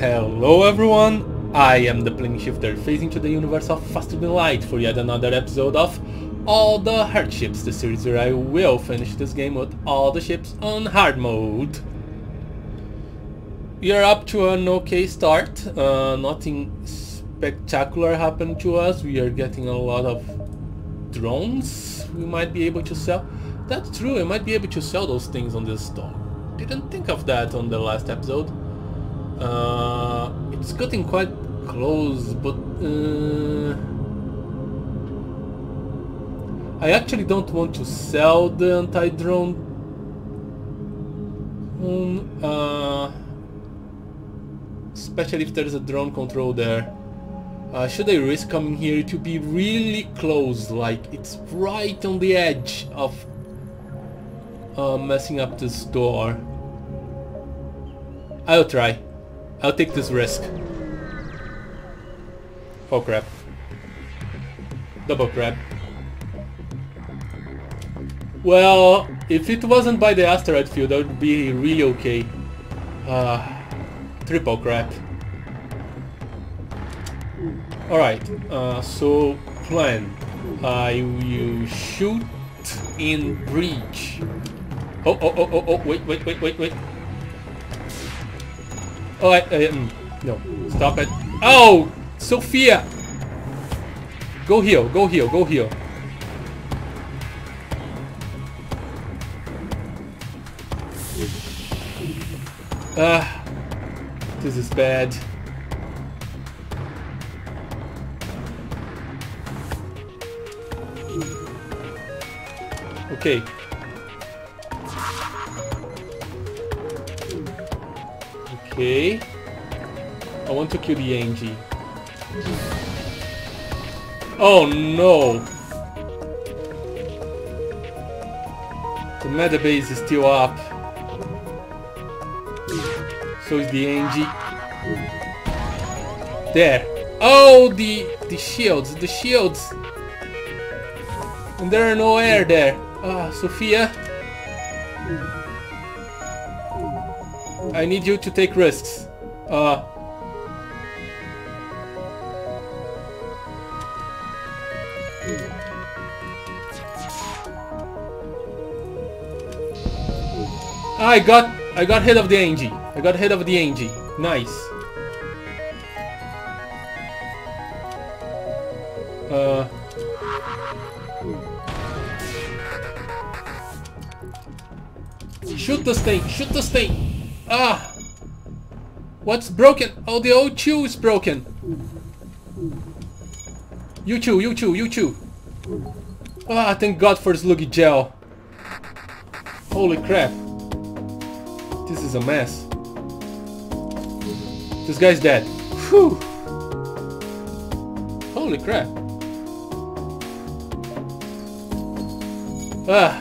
Hello everyone, I am the Plane Shifter, facing to the universe of Faster Than Light for yet another episode of All the Hardships, the series where I will finish this game with all the ships on hard mode. We are up to an okay start, nothing spectacular happened to us. We are getting a lot of drones we might be able to sell. That's true, we might be able to sell those things on this store. Didn't think of that on the last episode. It's getting quite close, but I actually don't want to sell the anti-drone. Especially if there's a drone control there. Should I risk coming here? It would be really close, like it's right on the edge of messing up this door. I'll try. I'll take this risk. Oh crap. Double crap. Well, if it wasn't by the asteroid field, that would be really okay. Triple crap. Alright, so plan. I will shoot in breach. Oh, wait. Oh, no, stop it. Oh, Sophia! Go heal. This is bad. Okay. Okay, I want to kill the Angie. Oh no! The metabase is still up. So is the Angie. There! Oh, the shields! And there are no air there. Ah, Sophia. I need you to take risks. I got rid of the Angie. Nice. Shoot this thing. Ah! What's broken? Oh, the O2 is broken! You two! Ah, thank God for Sluggy Gel! Holy crap! This is a mess. This guy's dead. Whew! Holy crap! Ah!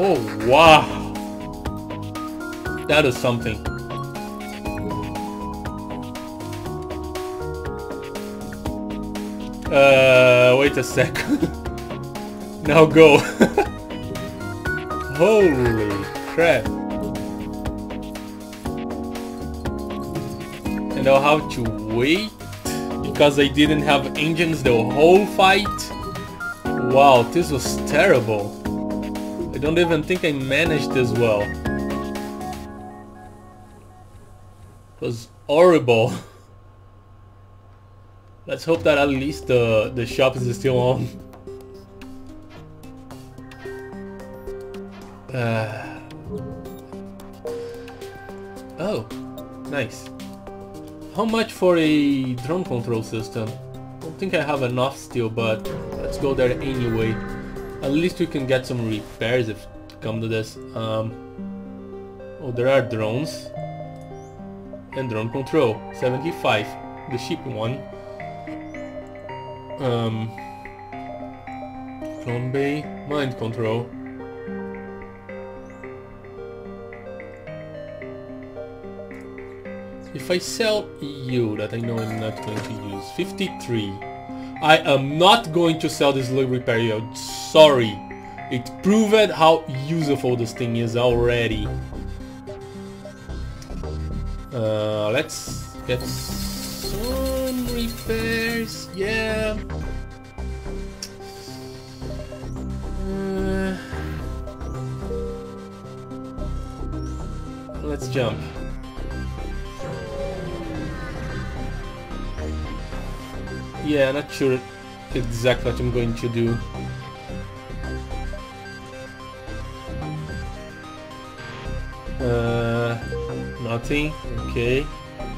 Oh, wow! That is something. Wait a sec. Now go. Holy crap. And I'll have to wait because I didn't have engines the whole fight. Wow, this was terrible. I don't even think I managed this well. Was horrible. Let's hope that at least the shop is still on. Oh, nice. How much for a drone control system? Don't think I have enough still, but let's go there anyway. At least we can get some repairs if it comes to this. Oh, there are drones. And drone control, 75, the cheap one. Drone bay, mind control. If I sell you, that I know I'm not going to use, 53. I am not going to sell this luxury period, sorry. It proved how useful this thing is already. Let's get some repairs. Yeah. Let's jump. Yeah, not sure exactly what I'm going to do. Nothing. Okay.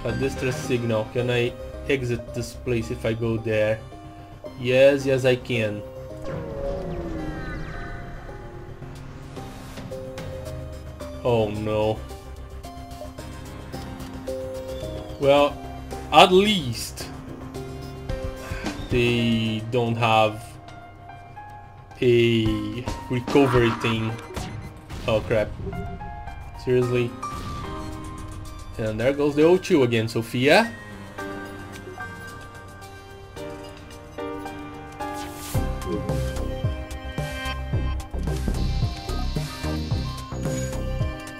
A distress signal. Can I exit this place if I go there? Yes, yes I can. Oh no. Well, at least they don't have a recovery thing. Oh crap. Seriously. And there goes the O2 again, Sophia.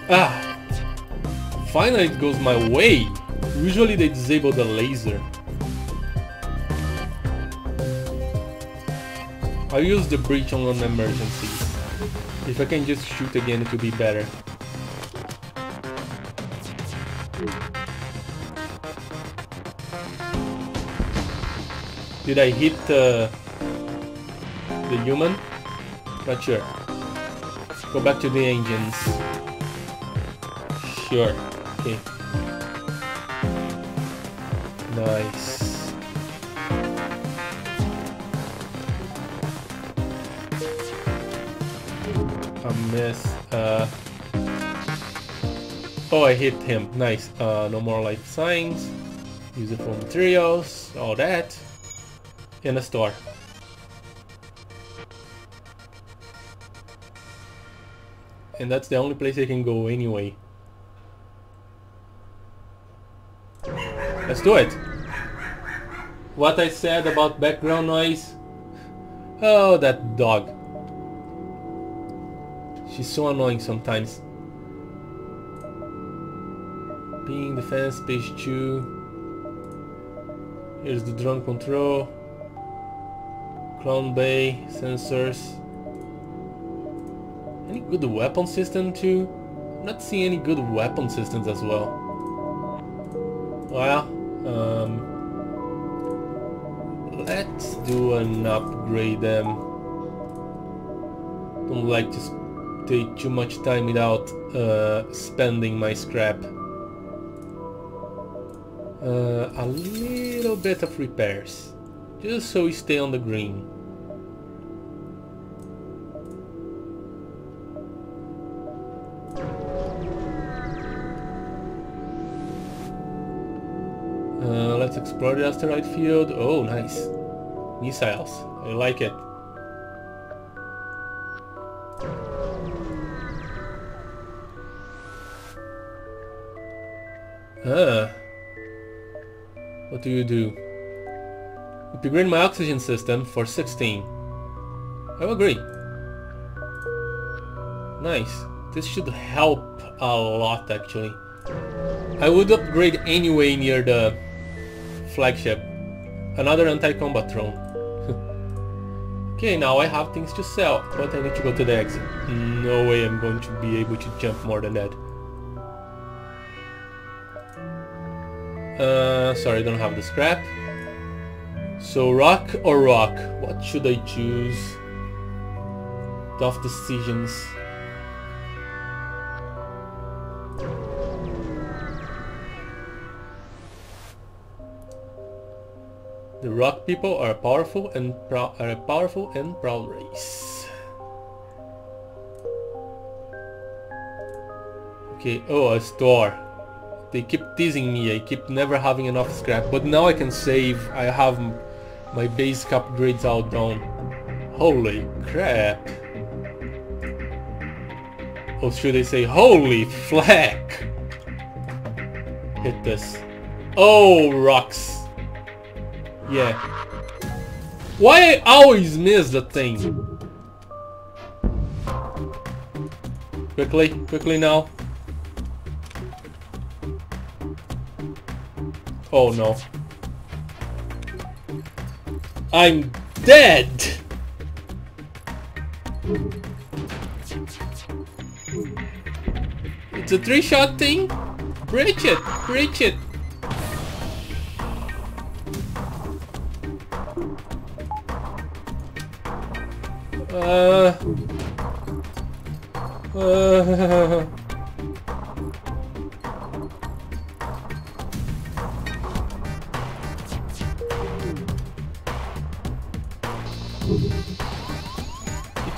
Ah! Finally it goes my way. Usually they disable the laser. I'll use the breach on an emergency. If I can just shoot again, it will be better. Did I hit the human? Not sure. Go back to the engines. Sure. Okay. Nice. Miss. Oh, I hit him. Nice. No more light signs. Use it for materials. All that. In a store. And that's the only place I can go anyway. Let's do it. What I said about background noise. Oh, that dog. She's so annoying sometimes. Being defense, page 2. Here's the drone control. Clone bay, sensors. Any good weapon system too? I'm not seeing any good weapon systems as well. Well, let's do an upgrade them. Don't like to take too much time without spending my scrap. A little bit of repairs, just so we stay on the green. Let's explore the asteroid field. Oh nice, missiles, I like it. What do you do? Upgrade my oxygen system for 16. I agree. Nice. This should help a lot actually. I would upgrade anyway near the flagship. Another anti-combat drone. Okay, now I have things to sell, but I need to go to the exit. No way I'm going to be able to jump more than that. Sorry, I don't have the scrap. So rock or rock? What should I choose? Tough decisions. The rock people are a powerful and proud race. Okay, oh, a store. They keep teasing me, I keep never having enough scrap, but now I can save, I have my basic upgrades all done. Holy crap! Or should I say, holy flack! Hit this. Oh, rocks! Yeah. Why I always miss the thing? Quickly, quickly now. Oh no. I'm dead! It's a three-shot thing? Breach it! Breach it!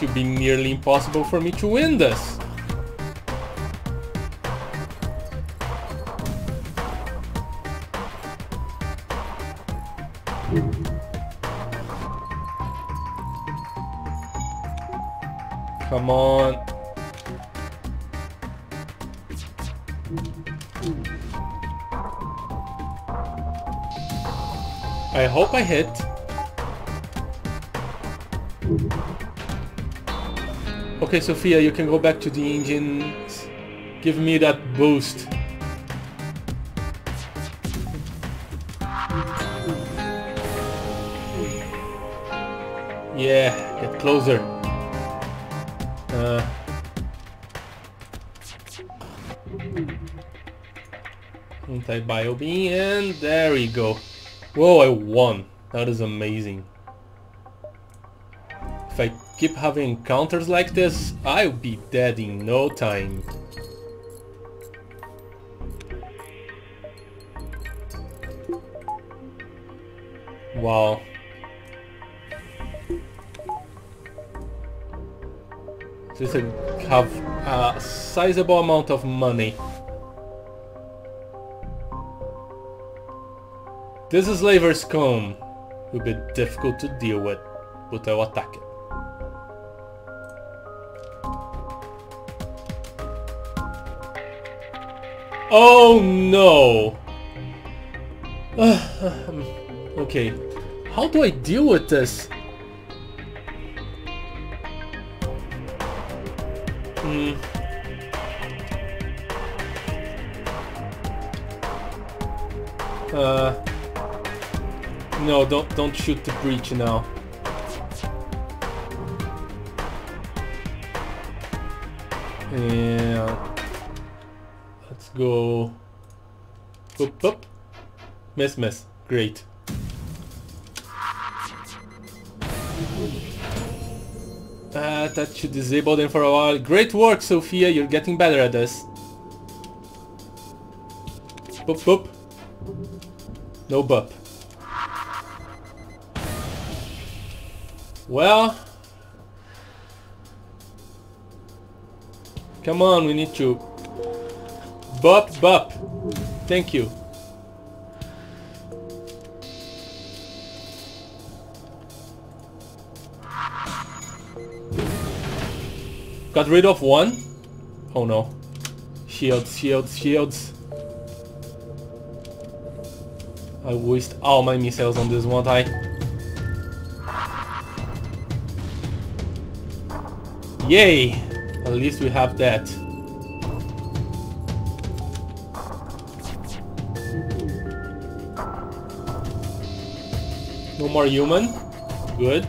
It would be nearly impossible for me to win this. Come on. I hope I hit. Okay, Sophia, you can go back to the engines. Give me that boost. Yeah, get closer. Anti-bio beam, and there we go. Whoa, I won. That is amazing. If I keep having encounters like this, I'll be dead in no time. Wow. This will have a sizable amount of money. This Slaver's Comb will be difficult to deal with, but I'll attack it. Oh no! Okay, how do I deal with this? No, don't shoot the breach now. Yeah. Let's go. Boop, boop. Miss, miss. Great. That should disable them for a while. Great work, Sophia. You're getting better at this. Boop, boop. No bup. Well... Come on, we need to... Bup, bup. Thank you. Got rid of one? Oh no. Shields, shields, shields. I waste all my missiles on this one guy. Yay! At least we have that. No more human. Good.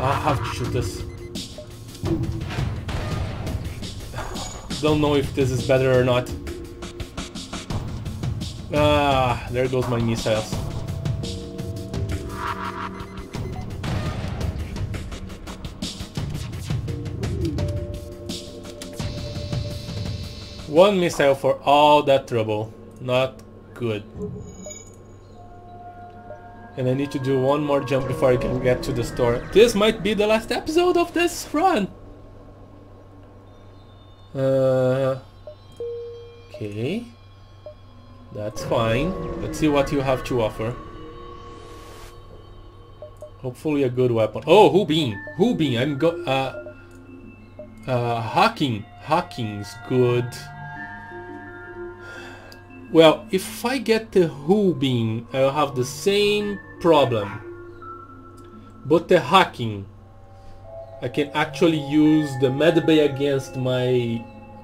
I have to shoot this. Don't know if this is better or not. Ah, there goes my missiles. One missile for all that trouble. Not good. And I need to do one more jump before I can get to the store. This might be the last episode of this run. Okay, that's fine. Let's see what you have to offer. Hopefully a good weapon. Oh, Rubin! Rubin! I'm go... hacking. Hacking's good. Well, if I get the Rubin, I'll have the same problem. But the hacking... I can actually use the medbay against my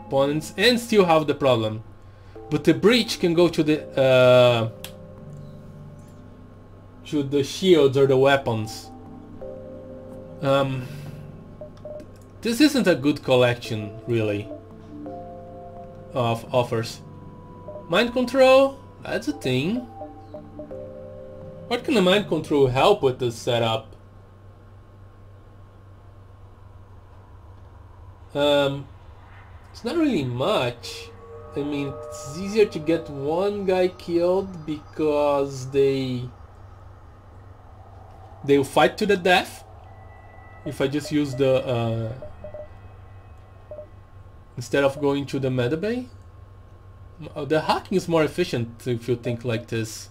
opponents and still have the problem. But the breach can go to the shields or the weapons. This isn't a good collection, really, of offers. Mind control? That's a thing. What can the mind control help with this setup? It's not really much. I mean, it's easier to get one guy killed because they'll fight to the death. If I just use the instead of going to the meta bay, the hacking is more efficient if you think like this.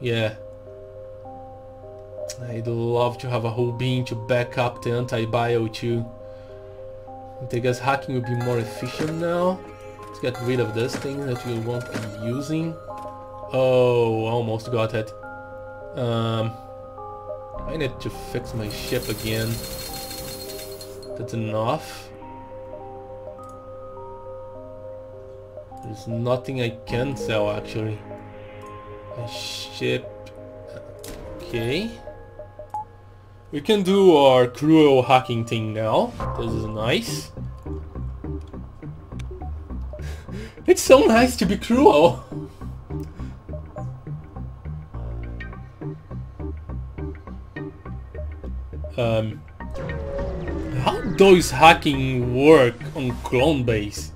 Yeah, I'd love to have a whole beam to back up the anti-bio too. I think as hacking will be more efficient now. Let's get rid of this thing that we won't be using. Oh, almost got it. I need to fix my ship again. That's enough. There's nothing I can sell actually. A ship. Okay. We can do our cruel hacking thing now. This is nice. It's so nice to be cruel. How does hacking work on clone base?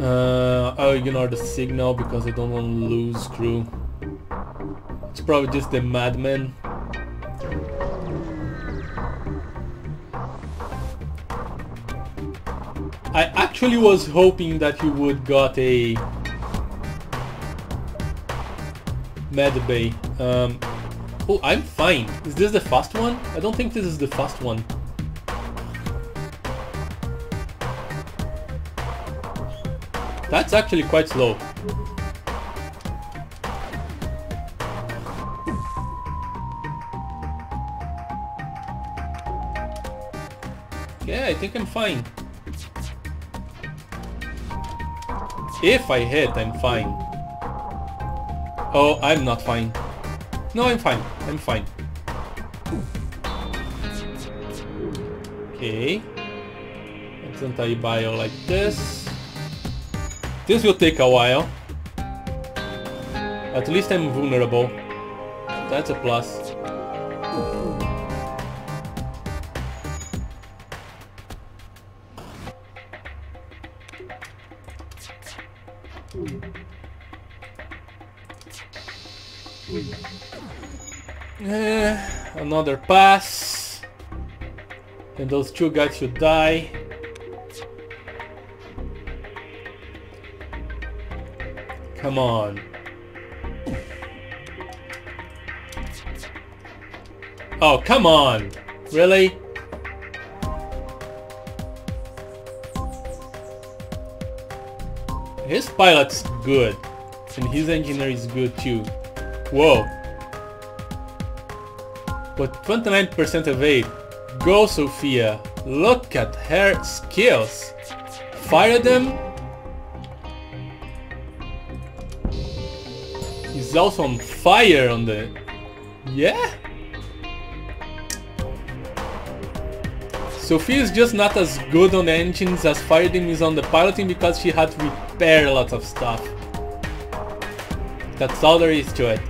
I'll ignore the signal because I don't want to lose crew. It's probably just the madman. I actually was hoping that you would got a med bay. Oh, I'm fine. Is this the fast one? I don't think this is the fast one. That's actually quite slow. Yeah, I think I'm fine. If I hit, I'm fine. Oh, I'm not fine. No, I'm fine. I'm fine. Okay. Let's anti-bio like this. This will take a while. At least I'm vulnerable. That's a plus. Another pass, and those two guys should die. Come on. Oh, come on. Really? His pilot's good, and his engineer is good too. Whoa. But 29% evade. Go, Sophia. Look at her skills. Fire them. He's also on fire on the... Yeah? Sophia is just not as good on the engines as Fire them is on the piloting because she had to repair lots of stuff. That's all there is to it.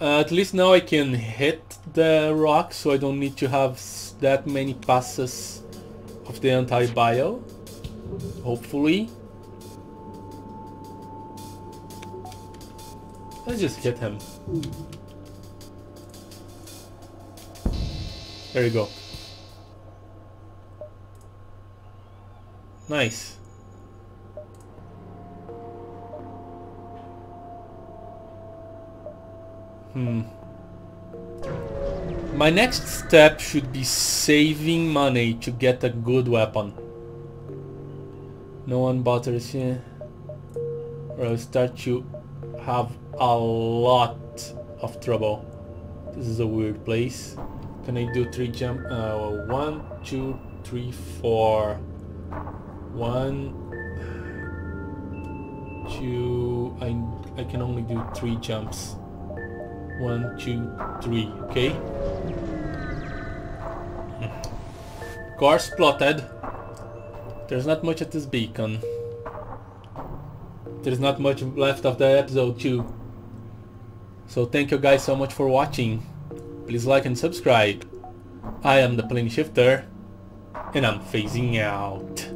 At least now I can hit the rock, so I don't need to have that many passes of the anti-bio, hopefully. Let's just hit him. There you go. Nice. My next step should be saving money to get a good weapon. No one bothers you. Or I'll start you have a lot of trouble. This is a weird place. Can I do 3 jump? 1, 2, 3, 4. 1, 2. I can only do 3 jumps. 1, 2, 3. Okay. Course plotted. There's not much at this beacon. There's not much left of the episode 2. So thank you guys so much for watching. Please like and subscribe. I am the Plane Shifter, and I'm phasing out.